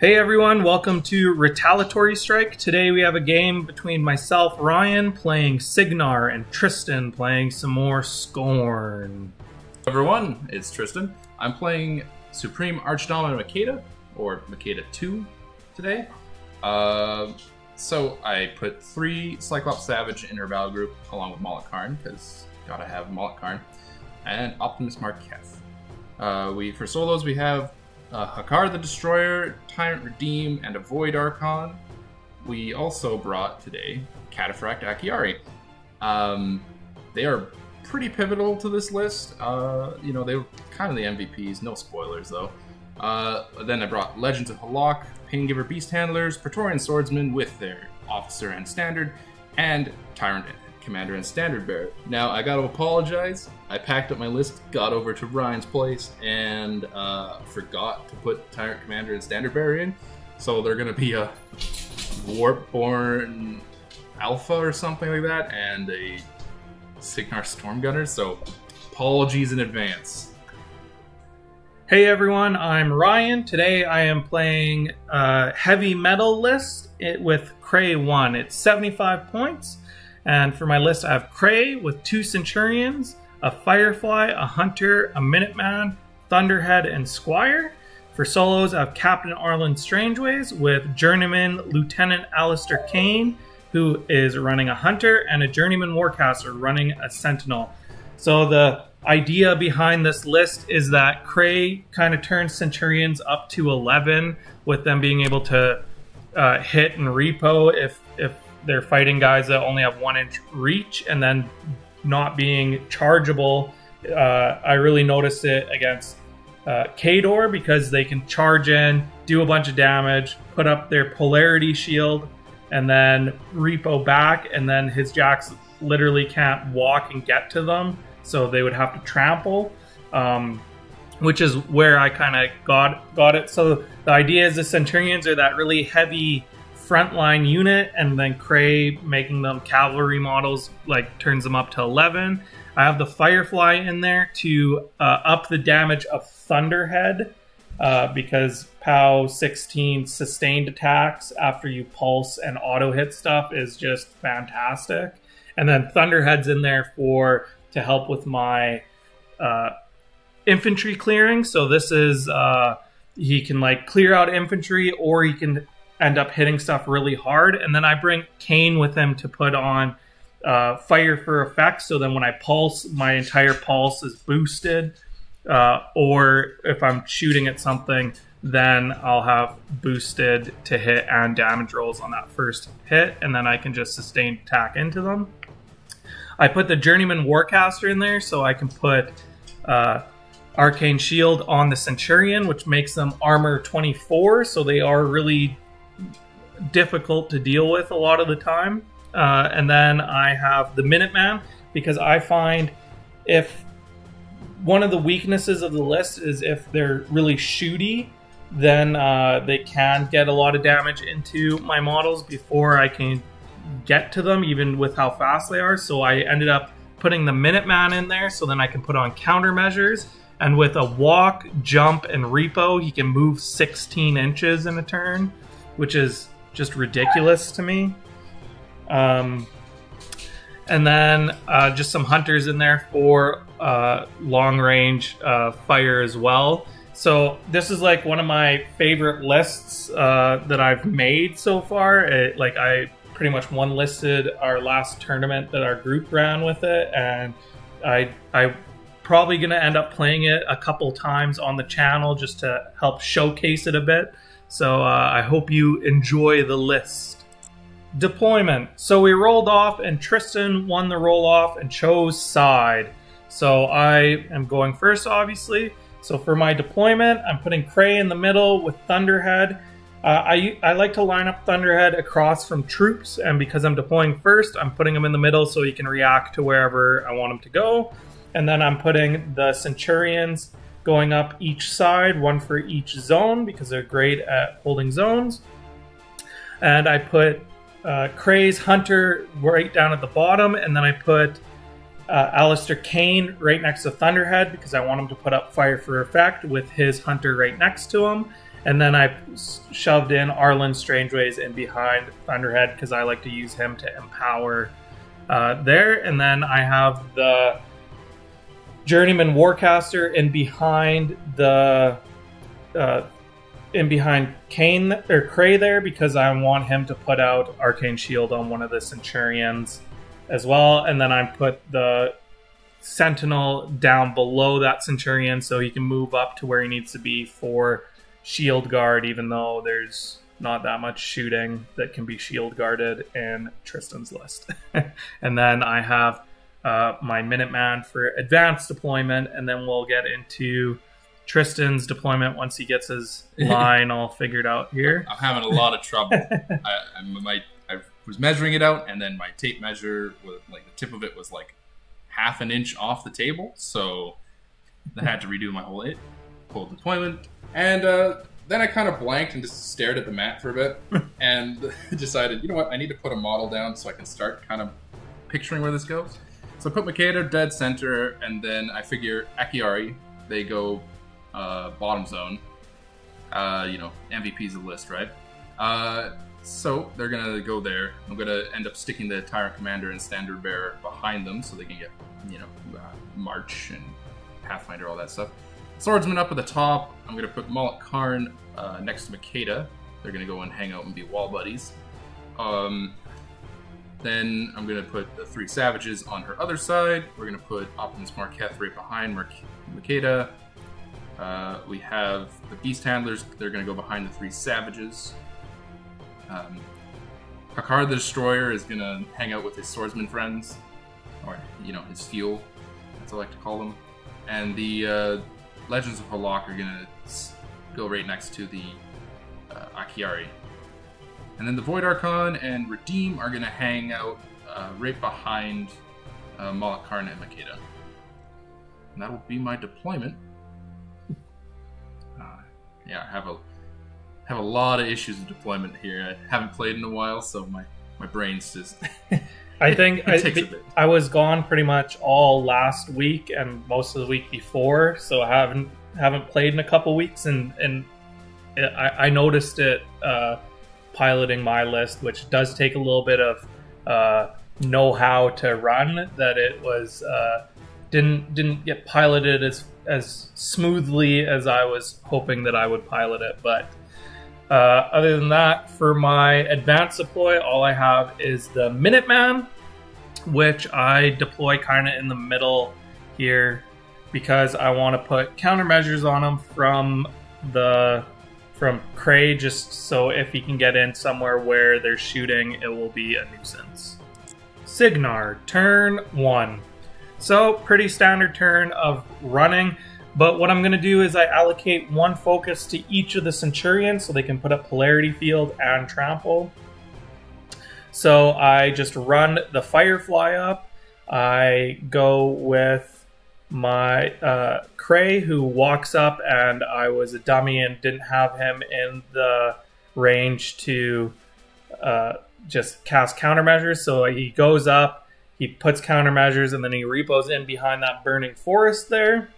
Hey everyone, welcome to Retaliatory Strike. Today we have a game between myself, Ryan, playing Cygnar, and Tristan playing some more Skorne. Everyone, it's Tristan. I'm playing Supreme Archdemon Makeda, or Makeda 2, today. So I put 3 Cyclops Savage in her battle group, along with Molik Karn, because gotta have Molik Karn, and Aptimus Marketh. For solos we have Hakaar the Destroyer, Tyrant Rhadeim, and a Void Archon. We also brought today Cataphract Arcuarii. They are pretty pivotal to this list. You know, they were kind of the MVPs, no spoilers though. Then I brought Legends of Halaak, Pain Giver Beast Handlers, Praetorian Swordsmen with their Officer and Standard, and Tyrant Commander and Standard Bearer. Now, I gotta apologize. I packed up my list, got over to Ryan's place, and forgot to put Tyrant Commander and Standard Bearer in. So they're gonna be a Warp-Born Alpha or something like that, and a Cygnar Stormgunner, so apologies in advance. Hey everyone, I'm Ryan. Today I am playing Heavy Metal list with Kraye 1. It's 75 points. And for my list, I have Kraye with 2 Centurions, a Firefly, a Hunter, a Minuteman, Thunderhead, and Squire. For solos, I have Captain Arlan Strangeways with Journeyman Lieutenant Alistair Kane, who is running a Hunter, and a Journeyman Warcaster running a Sentinel. So the idea behind this list is that Kraye kind of turns Centurions up to 11, with them being able to hit and repo if they're fighting guys that only have 1-inch reach, and then not being chargeable. I really noticed it against Kador, because they can charge in, do a bunch of damage, put up their polarity shield, and then repo back, and then his jacks literally can't walk and get to them, so they would have to trample, which is where I kind of got it. So the idea is the Centurions are that really heavy frontline unit, and then Kraye making them cavalry models like turns them up to 11. I have the Firefly in there to up the damage of Thunderhead because POW 16 sustained attacks after you pulse and auto hit stuff is just fantastic. And then Thunderhead's in there to help with my infantry clearing. So this is he can like clear out infantry, or he can end up hitting stuff really hard. And then I bring Kane with him to put on fire for effect. So then when I pulse, my entire pulse is boosted. Or if I'm shooting at something, then I'll have boosted to hit and damage rolls on that first hit. And then I can just sustain attack into them. I put the Journeyman Warcaster in there so I can put Arcane Shield on the Centurion, which makes them armor 24. So they are really difficult to deal with a lot of the time. And then I have the Minuteman, because I find if one of the weaknesses of the list is if they're really shooty, then they can get a lot of damage into my models before I can get to them, even with how fast they are. So I ended up putting the Minuteman in there so then I can put on countermeasures. And with a walk, jump, and repo, he can move 16 inches in a turn, which is just ridiculous to me. And then just some Hunters in there for long-range fire as well. So this is like one of my favorite lists that I've made so far. I pretty much one-listed our last tournament that our group ran with it, and I probably going to end up playing it a couple times on the channel just to help showcase it a bit. So I hope you enjoy the list. Deployment. So we rolled off and Tristan won the roll off and chose side. So I am going first, obviously. So for my deployment, I'm putting Kraye in the middle with Thunderhead. I like to line up Thunderhead across from troops, and because I'm deploying first, I'm putting him in the middle so he can react to wherever I want him to go. And then I'm putting the Centurions going up each side, one for each zone, because they're great at holding zones. And I put Kraye's Hunter right down at the bottom, and then I put Alistair Kane right next to Thunderhead, because I want him to put up fire for effect with his Hunter right next to him. And then I shoved in Arlan Strangeways in behind Thunderhead because I like to use him to empower there. And then I have the Journeyman Warcaster in behind the in behind Kane or Kraye there because I want him to put out Arcane Shield on one of the Centurions as well. And then I put the Sentinel down below that Centurion so he can move up to where he needs to be for Shield Guard, even though there's not that much shooting that can be shield guarded in Tristan's list. And then I have my Minuteman for advanced deployment, and then we'll get into Tristan's deployment once he gets his line all figured out here. I'm having a lot of trouble. I was measuring it out, and then my tape measure, like the tip of it was like half an inch off the table, so I had to redo my whole deployment. And then I kind of blanked and just stared at the mat for a bit and decided, you know what, I need to put a model down so I can start kind of picturing where this goes. So I put Makeda dead center, and then I figure Arcuarii, they go bottom zone. You know, MVP's of the list, right? So they're going to go there. I'm going to end up sticking the Tyrant Commander and Standard Bearer behind them so they can get, you know, March and Pathfinder, all that stuff. Swordsman up at the top. I'm going to put Molik Karn next to Makeda. They're going to go and hang out and be wall buddies. Then I'm going to put the three Savages on her other side. We're going to put Aptimus Marketh right behind Makeda. We have the Beast Handlers. They're going to go behind the three Savages. Hakaar the Destroyer is going to hang out with his Swordsman friends. Or, you know, his fuel. That's what I like to call them. And the Legends of Halaak are going to go right next to the Arcuarii. And then the Void Archon and Rhadeim are going to hang out right behind Molik Karn and Makeda. And that will be my deployment. Yeah, I have a lot of issues with deployment here. I haven't played in a while, so my brain's just... I think I was gone pretty much all last week and most of the week before, so I haven't played in a couple weeks, and I noticed it piloting my list, which does take a little bit of know-how to run. That it was didn't get piloted as smoothly as I was hoping that I would pilot it, but. Other than that, for my advanced deploy, all I have is the Minuteman, which I deploy kind of in the middle here because I want to put countermeasures on him from Kraye, just so if he can get in somewhere where they're shooting, it will be a nuisance. Cygnar, turn 1. So, pretty standard turn of running. But what I'm going to do is I allocate one focus to each of the Centurions so they can put up Polarity Field and Trample. So I just run the Firefly up. I go with my Kraye, who walks up, and I was a dummy and didn't have him in the range to just cast countermeasures. So he goes up, he puts countermeasures, and then he repos in behind that burning forest there.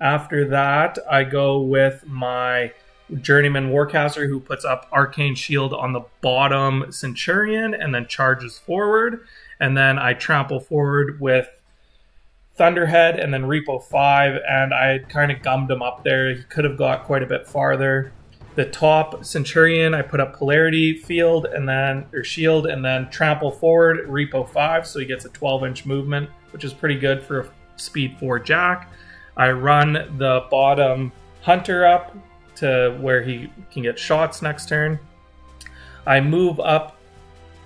After that, I go with my Journeyman Warcaster, who puts up Arcane Shield on the bottom Centurion and then charges forward. And then I trample forward with Thunderhead and then Repo 5. And I kind of gummed him up there. He could have got quite a bit farther. The top Centurion, I put up Polarity Field and then, or Shield, and then trample forward, Repo 5. So he gets a 12-inch movement, which is pretty good for a Speed 4 Jack. I run the bottom Hunter up to where he can get shots next turn. I move up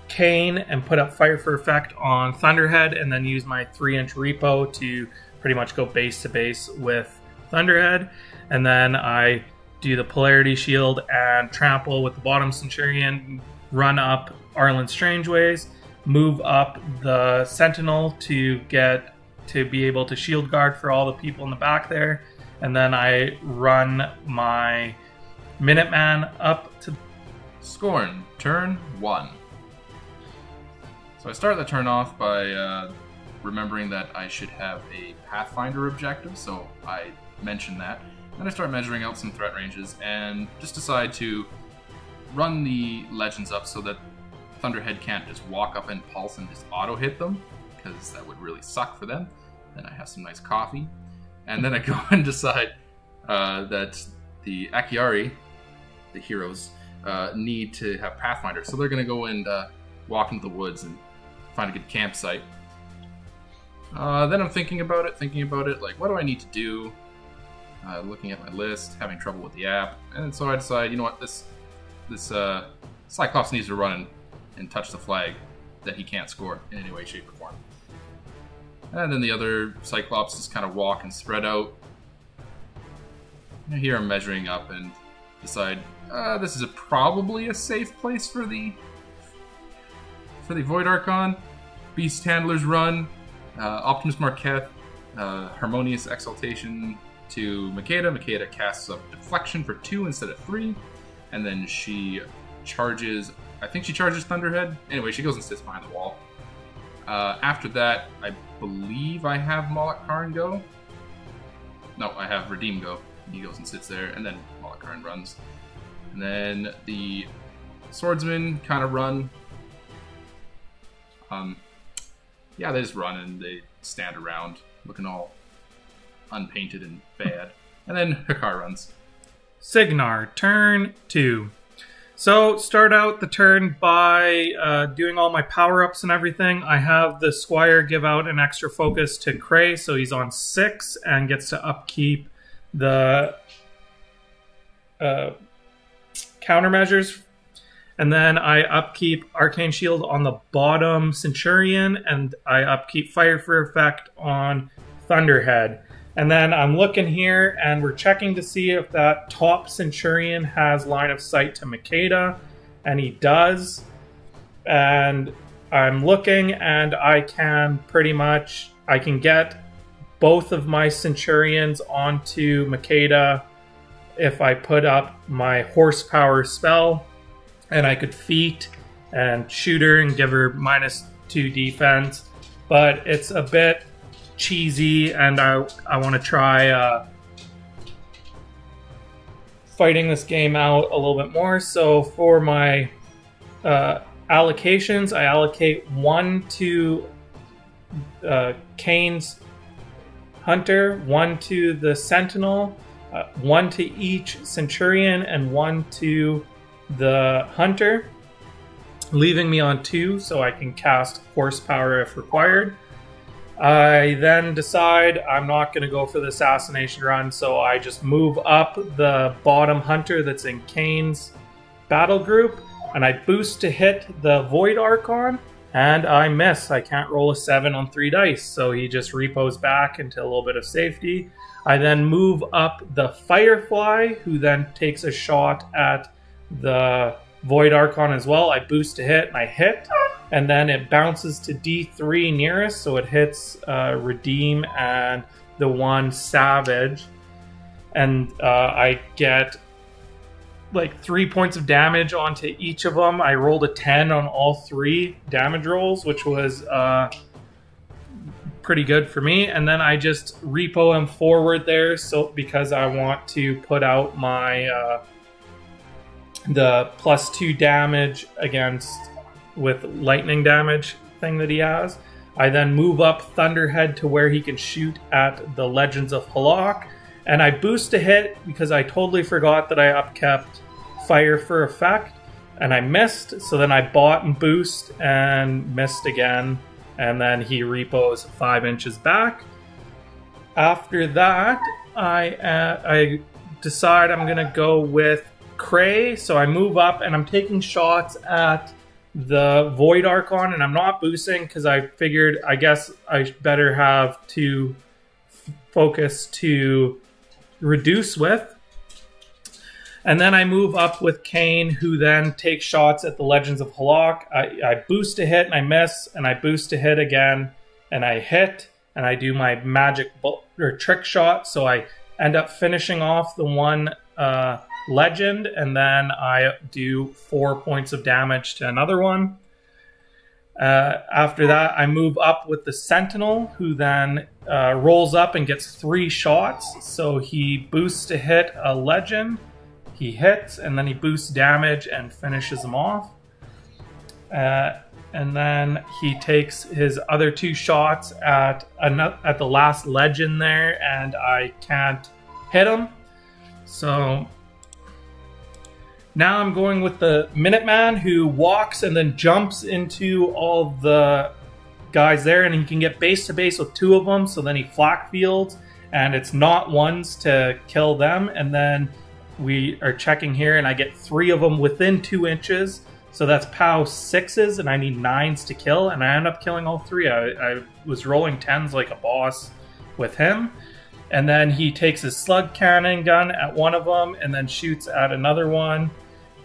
Kane and put up Fire for Effect on Thunderhead, and then use my 3-inch repo to pretty much go base to base with Thunderhead. And then I do the Polarity Shield and trample with the bottom Centurion, run up Arlan Strangeways, move up the Sentinel to be able to shield guard for all the people in the back there. And then I run my Minuteman up to Skorne, turn 1. So I start the turn off by remembering that I should have a Pathfinder objective, so I mention that. Then I start measuring out some threat ranges and just decide to run the Legends up so that Thunderhead can't just walk up and pulse and just auto-hit them, because that would really suck for them. Then I have some nice coffee. And then I go and decide that the Arcuarii, the heroes, need to have Pathfinders. So they're going to go and walk into the woods and find a good campsite. Then I'm thinking about it, like, what do I need to do? Looking at my list, having trouble with the app. And so I decide, you know what, this Cyclops needs to run and touch the flag that he can't score in any way, shape, or form. And then the other Cyclops just kind of walk and spread out. And here I'm measuring up and decide, this is probably a safe place for the Void Archon. Beast Handlers run, Optimus Marketh, Harmonious Exaltation to Makeda. Makeda casts up Deflection for 2 instead of 3, and then she charges, I think she charges Thunderhead. Anyway, she goes and sits behind the wall. After that, I believe I have Molik Karn go. No, I have Rhadeim go. He goes and sits there, and then Molik Karn runs. And then the Swordsmen kind of run. Yeah, they just run and they stand around looking all unpainted and bad. And then Hakaar runs. Cygnar, turn 2. So, start out the turn by doing all my power-ups and everything. I have the Squire give out an extra focus to Kraye, so he's on 6 and gets to upkeep the countermeasures. And then I upkeep Arcane Shield on the bottom Centurion, and I upkeep Fire for Effect on Thunderhead. And then I'm looking here, and we're checking to see if that top Centurion has line of sight to Makeda, and he does. And I'm looking, and I can get both of my Centurions onto Makeda if I put up my horsepower spell. And I could feat and shoot her and give her -2 defense. But it's a bit cheesy, and I want to try fighting this game out a little bit more. So for my allocations, I allocate 1 to Kane's Hunter, 1 to the Sentinel, 1 to each Centurion, and 1 to the Hunter, leaving me on 2 so I can cast Horsepower if required. I then decide I'm not going to go for the assassination run, so I just move up the bottom Hunter that's in Kane's battle group, and I boost to hit the Void Archon, and I miss. I can't roll a 7 on 3 dice, so he just repos back into a little bit of safety. I then move up the Firefly, who then takes a shot at the Void Archon as well. I boost to hit, and I hit, and then it bounces to D3 nearest, so it hits Rhadeim and the one Savage, and I get like 3 points of damage onto each of them. I rolled a 10 on all 3 damage rolls, which was pretty good for me, and then I just repo him forward there, so because I want to put out my the +2 damage with lightning damage thing that he has. I then move up Thunderhead to where he can shoot at the Legends of Halaak, and I boost a hit because I totally forgot that I upkept Fire for Effect, and I missed, so then I bought and boost and missed again, and then he repos 5 inches back. After that, I decide I'm going to go with Kraye, so I move up and I'm taking shots at the Void Archon, and I'm not boosting because I figured I guess I better have to focus to reduce with. And then I move up with Kane, who then takes shots at the Legends of Halaak. I boost to hit and I miss, and I boost to hit again, and I hit, and I do my magic or trick shot, so I end up finishing off the one Legend, and then I do 4 points of damage to another one. After that, I move up with the Sentinel, who then rolls up and gets 3 shots. So he boosts to hit a Legend, he hits, and then he boosts damage and finishes him off. And then he takes his other 2 shots at the last Legend there, and I can't hit him. So now I'm going with the Minuteman, who walks and then jumps into all the guys there, and he can get base to base with 2 of them. So then he flak fields, and it's not ones to kill them. And then we are checking here, and I get 3 of them within 2 inches. So that's POW 6s, and I need 9s to kill, and I end up killing all 3. I was rolling 10s like a boss with him. And then he takes his slug cannon gun at one of them, and then shoots at another one,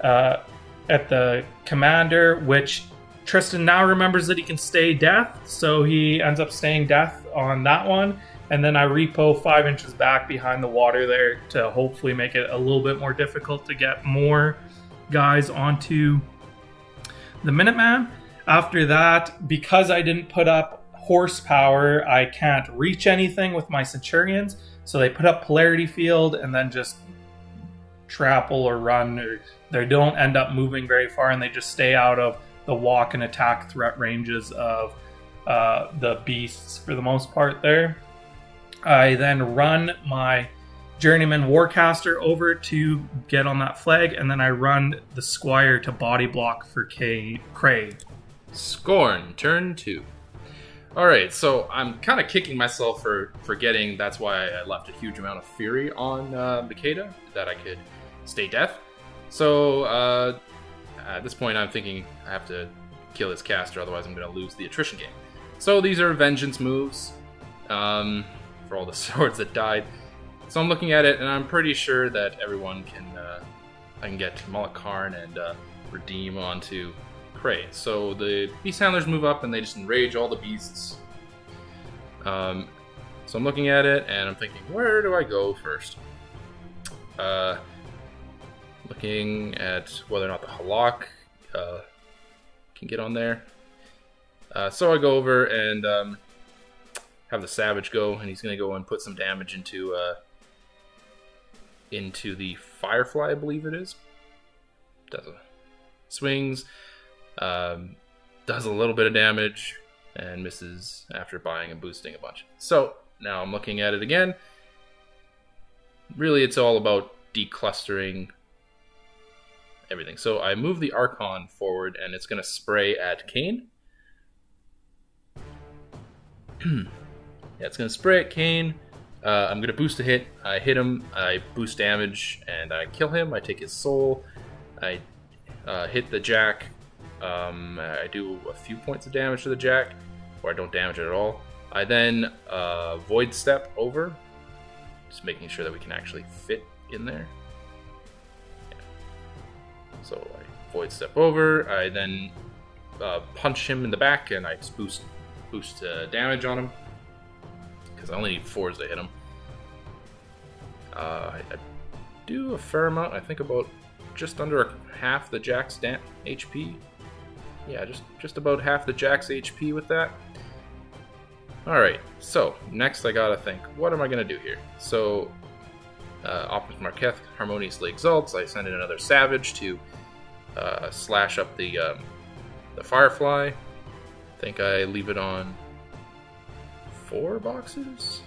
at the commander, which Tristan now remembers that he can stay death, so he ends up staying death on that one. And then I repo 5 inches back behind the water there to hopefully make it a little bit more difficult to get more guys onto the Minuteman. After that, because I didn't put up horsepower, I can't reach anything with my Centurions, so they put up polarity field and then just trample or run, or they don't end up moving very far, and they just stay out of the walk and attack threat ranges of the beasts for the most part there. I then run my Journeyman Warcaster over to get on that flag, and then I run the Squire to body block for Kraye. Skorne, turn 2. Alright, so I'm kind of kicking myself for forgetting. That's why I left a huge amount of fury on Makeda, that I could stay death. So at this point I'm thinking I have to kill his caster, otherwise I'm going to lose the attrition game. So these are vengeance moves for all the swords that died. So I'm looking at it, and I'm pretty sure that everyone can I can get Molik Karn and Rhadeim onto Kraye. So the Beast Handlers move up, and they just enrage all the beasts. So I'm looking at it, and I'm thinking, where do I go first? Looking at whether or not the Halaak can get on there. So I go over and have the Savage go, and he's going to go and put some damage into the Firefly, I believe it is. Does a swings. Does a little bit of damage and misses after buying and boosting a bunch. So now I'm looking at it again. Really, it's all about declustering everything. So I move the Archon forward, and it's going to spray at Kane. Yeah, it's going to spray at Kane. I'm going to boost a hit. I hit him. I boost damage, and I kill him. I take his soul. I hit the Jack. I do a few points of damage to the Jack, or I don't damage it at all. I then void step over, just making sure that we can actually fit in there. Yeah. So I void step over. I then punch him in the back, and I just boost damage on him, because I only need 4s to hit him. I do a fair amount. I think about just under half the Jack's HP. Yeah, just about half the Jack's HP with that. Alright, so next I gotta think, what am I gonna do here? So, Optimus Marketh harmoniously exalts. I send in another Savage to slash up the Firefly. I think I leave it on 4 boxes?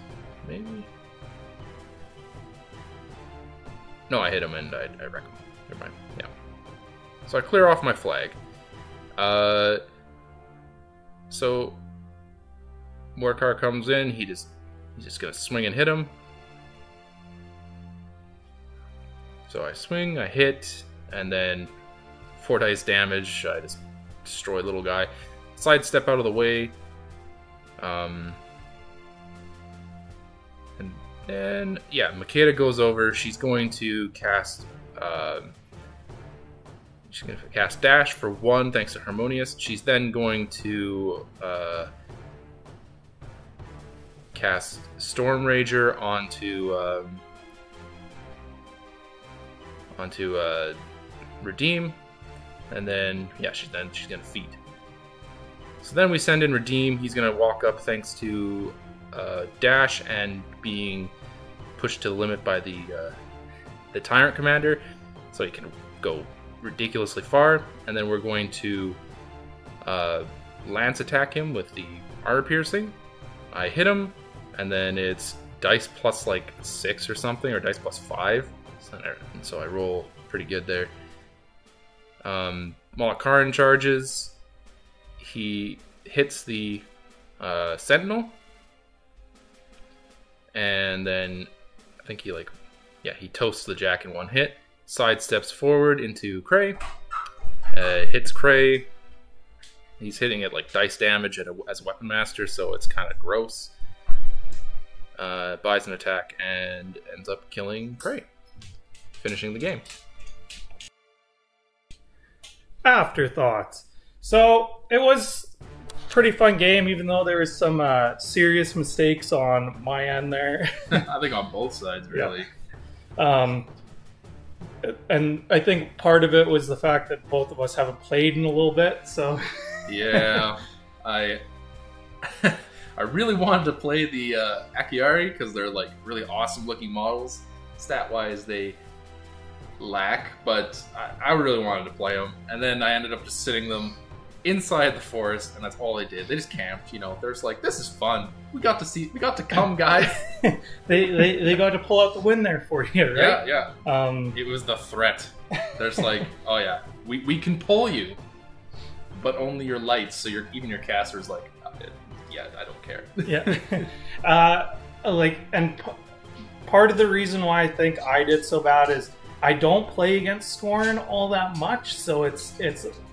Maybe? No, I hit him and I wreck him. Never mind. Yeah. So I clear off my flag. So Morcar comes in. He's just gonna swing and hit him. So I swing, I hit, and then 4 dice damage. I just destroy little guy. Sidestep out of the way. And then yeah, Makeda goes over. She's going to cast. She's going to cast Dash for 1, thanks to Harmonious. She's then going to cast Storm Rager onto Rhadeim, and then yeah, she's going to feed. So then we send in Rhadeim. He's going to walk up thanks to dash and being pushed to the limit by the Tyrant Commander. So he can go ridiculously far. And then we're going to lance attack him with the armor piercing. I hit him, and then it's dice plus like 6 or something, or dice plus 5. And so I roll pretty good there. Molik Karn charges. He hits the Sentinel, and then I think he like, yeah, he toasts the Jack in one hit. Sidesteps forward into Kraye, hits Kraye. He's hitting it like dice damage at as a weapon master, so it's kind of gross. Buys an attack and ends up killing Kraye, finishing the game. Afterthoughts. So it was a pretty fun game, even though there was some serious mistakes on my end there. I think on both sides, really. Yeah. And I think part of it was the fact that both of us haven't played in a little bit, so... Yeah, I really wanted to play the Arcuarii because they're like really awesome looking models. Stat wise, they lack, but I really wanted to play them. And then I ended up just sitting them inside the forest, and that's all they did. They just camped, you know. They're just like, this is fun. We got to come, guys. they got to pull out the win there for you, right? Yeah, yeah. It was the threat. They're just like, oh yeah, we can pull you. But only your lights, so even your caster's like, yeah, I don't care. Yeah, part of the reason why I think I did so bad is I don't play against Skorne all that much, so it's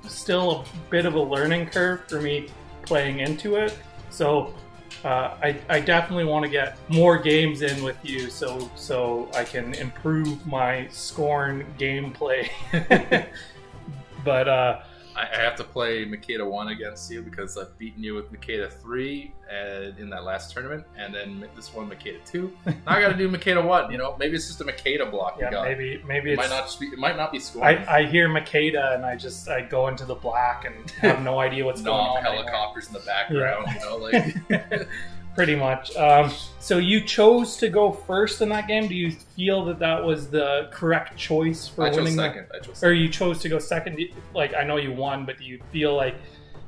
still a bit of a learning curve for me playing into it. So I definitely want to get more games in with you, so I can improve my Skorne gameplay. But. I have to play Makeda 1 against you because I've beaten you with Makeda 3 in that last tournament, and then this one Makeda 2. Now I got to do Makeda 1. You know, maybe it's just a Makeda block. Yeah, you got. Maybe it might not be Skorne. I hear Makeda and I go into the black and have no idea what's going on. Helicopters anymore. In the background. Yeah. You know, like pretty much. So you chose to go first in that game. Do you feel that was the correct choice for winning? I chose second. Or you chose to go second? Like, I know you won, but do you feel like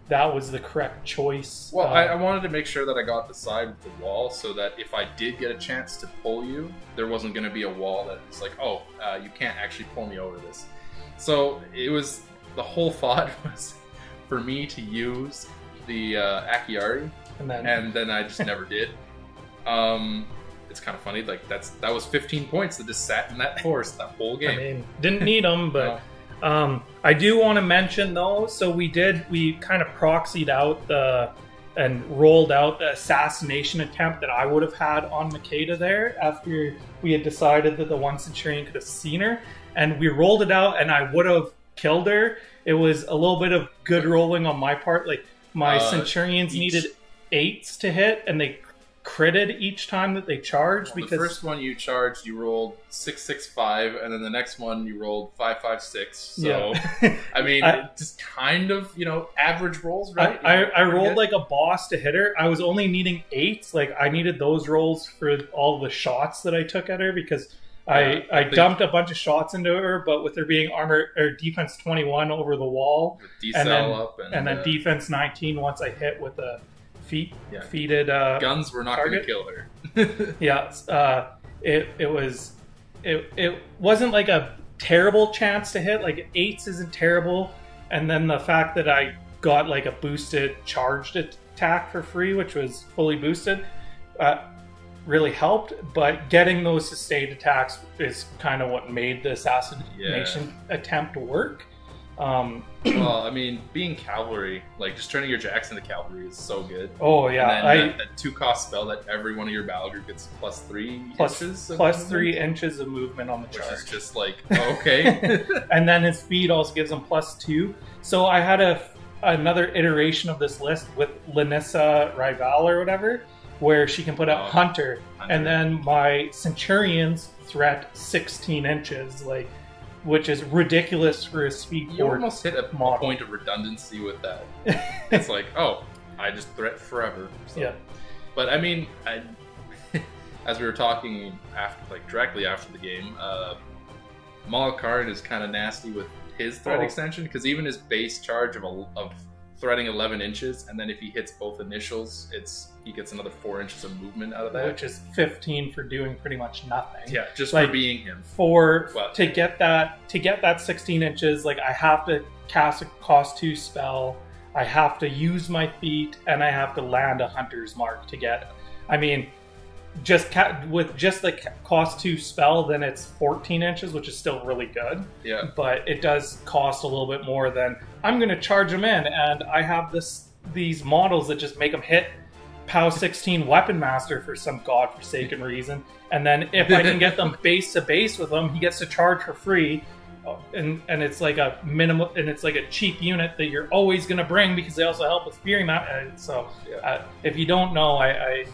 that was the correct choice? Well, I wanted to make sure that I got the side of the wall so that if I did get a chance to pull you, there wasn't going to be a wall that was like, oh, you can't actually pull me over this. So it was, the whole thought was for me to use the Arcuarii, and then I just never did. It's kind of funny, like that was 15 points that just sat in that forest that whole game. I mean, didn't need them, but no. I do want to mention though. So we kind of proxied out and rolled out the assassination attempt that I would have had on Makeda there after we had decided that the one Centurion could have seen her, and we rolled it out, and I would have killed her. It was a little bit of good rolling on my part, like my Centurions needed 8s to hit, and they critted each time that they charged. Well, because the first one you charged, you rolled 6, 6, 5, and then the next one you rolled 5, 5, 6. So yeah. I mean, just kind of, you know, average rolls, right? I rolled like a boss to hit her. I was only needing 8s. Like, I needed those rolls for all the shots that I took at her because I dumped a bunch of shots into her, but with her being armor or defense 21 over the wall, and then defense 19 once I hit with a. Feated guns were not going to kill her. Yeah, it wasn't like a terrible chance to hit. Like 8s isn't terrible, and then the fact that I got like a boosted charged attack for free, which was fully boosted, really helped. But getting those sustained attacks is kind of what made the assassination attempt work. Well, I mean, being cavalry, like just turning your jacks into cavalry is so good. Oh yeah, and then that 2-cost spell that every one of your battle group gets plus three inches of movement on the charge. Which is just like, okay. And then his speed also gives him +2. So I had another iteration of this list with Linessa Rival or whatever, where she can put up Hunter, and then my Centurion's threat 16 inches, like. Which is ridiculous for a speed. You almost hit a point of redundancy with that. It's like, oh, I just threat forever. So. Yeah. But I mean, as we were talking after, like directly after the game, Molik Karn is kind of nasty with his threat extension, because even his base charge of threading 11 inches, and then if he hits both initials, he gets another 4 inches of movement out of that. Which is 15 for doing pretty much nothing. Yeah, just like, for being him. To get that 16 inches, like I have to cast a cost 2 spell, I have to use my feet, and I have to land a Hunter's Mark to get. I mean, with just the cost 2 spell, then it's 14 inches, which is still really good. Yeah. But it does cost a little bit more than I'm going to charge him in, and I have these models that just make him hit POW 16 Weapon Master for some godforsaken reason, and then if I can get them base to base with him, he gets to charge for free. And it's like a minimal, and it's like a cheap unit that you're always going to bring because they also help with Fury Map. So yeah. If you don't know, I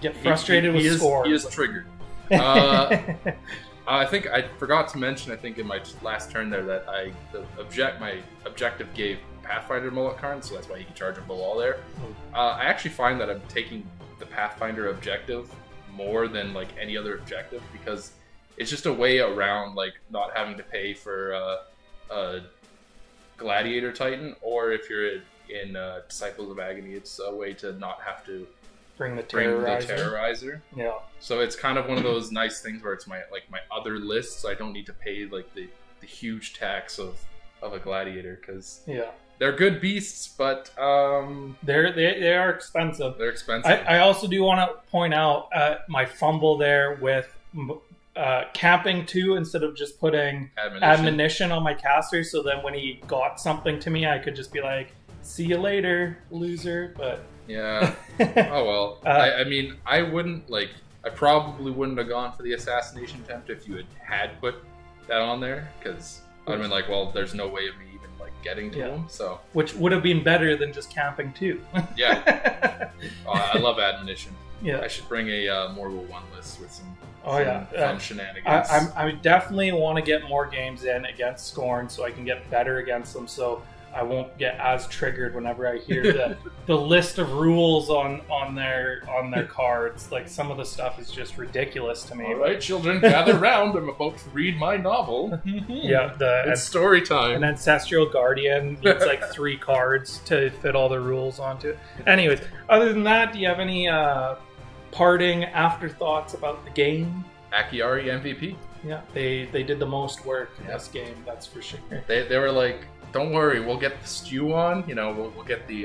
get frustrated with Skorne. He is triggered. I think I forgot to mention. I think in my last turn there that my objective gave Pathfinder Molik Karn, so that's why he can charge him below there. I actually find that I'm taking the Pathfinder objective more than like any other objective, because it's just a way around like not having to pay for a Gladiator Titan, or if you're in Disciples of Agony, it's a way to not have to bring the Terrorizer. Yeah. So it's kind of one of those nice things where it's my other list, so I don't need to pay like the huge tax of a Gladiator, because yeah, they're good beasts, but they are expensive. They're expensive. I also do want to point out my fumble there with camping 2 instead of just putting admonition on my caster, so then when he got something to me, I could just be like, "See you later, loser." But yeah. Oh well. I mean, I wouldn't like. I probably wouldn't have gone for the assassination attempt if you had put that on there, because I'd been like, well, there's no way of me even like getting to him. So which would have been better than just camping 2. Yeah. I love admonition. Yeah. I should bring a Morbal 1 list with some. Some shenanigans. I definitely want to get more games in against Skorne so I can get better against them, so I won't get as triggered whenever I hear the list of rules on their cards. Like some of the stuff is just ridiculous to me. All right, children, gather round. I'm about to read my novel. Yeah, it's story time. An ancestral guardian needs like 3 cards to fit all the rules onto it. Anyways, other than that, do you have any parting afterthoughts about the game? Arcuarii MVP. Yeah, they did the most work in this game, that's for sure. They were like, don't worry, we'll get the stew on. You know, we'll get the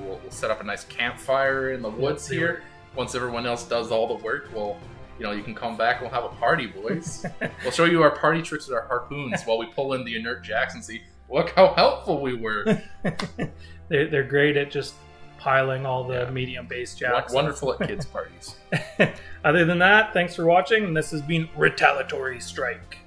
we'll set up a nice campfire in the woods here. Once everyone else does all the work, we'll, you know, you can come back. We'll have a party, boys. We'll show you our party tricks with our harpoons while we pull in the inert jacks and see, look how helpful we were. They're great at just piling all the medium base jacks. Wonderful at kids' parties. Other than that, thanks for watching, and this has been Retaliatory Strike.